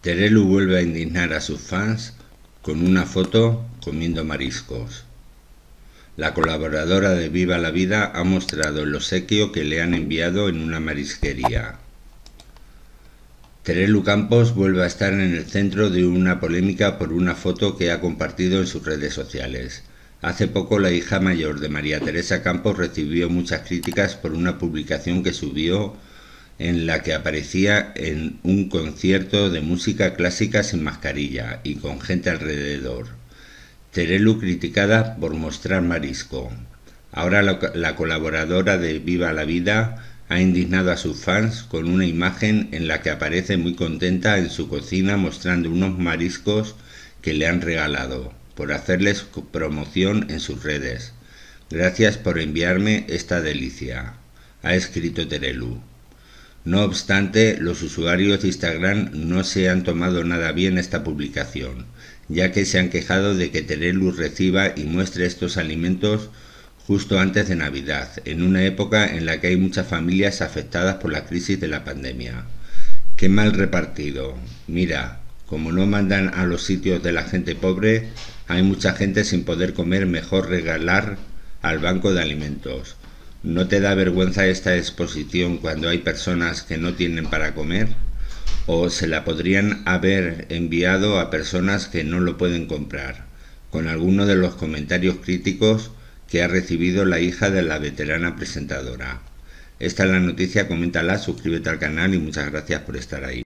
Terelu vuelve a indignar a sus fans con una foto comiendo mariscos. La colaboradora de Viva la Vida ha mostrado el obsequio que le han enviado en una marisquería. Terelu Campos vuelve a estar en el centro de una polémica por una foto que ha compartido en sus redes sociales. Hace poco la hija mayor de María Teresa Campos recibió muchas críticas por una publicación que subió en la que aparecía en un concierto de música clásica sin mascarilla y con gente alrededor. Terelu criticada por mostrar marisco. Ahora la colaboradora de Viva la Vida ha indignado a sus fans con una imagen en la que aparece muy contenta en su cocina mostrando unos mariscos que le han regalado por hacerles promoción en sus redes. Gracias por enviarme esta delicia, ha escrito Terelu. No obstante, los usuarios de Instagram no se han tomado nada bien esta publicación, ya que se han quejado de que Terelu reciba y muestre estos alimentos justo antes de Navidad, en una época en la que hay muchas familias afectadas por la crisis de la pandemia. ¡Qué mal repartido! Mira, como no mandan a los sitios de la gente pobre, hay mucha gente sin poder comer, mejor regalar al banco de alimentos. ¿No te da vergüenza esta exposición cuando hay personas que no tienen para comer? ¿O se la podrían haber enviado a personas que no lo pueden comprar? Con alguno de los comentarios críticos que ha recibido la hija de la veterana presentadora. Esta es la noticia, coméntala, suscríbete al canal y muchas gracias por estar ahí.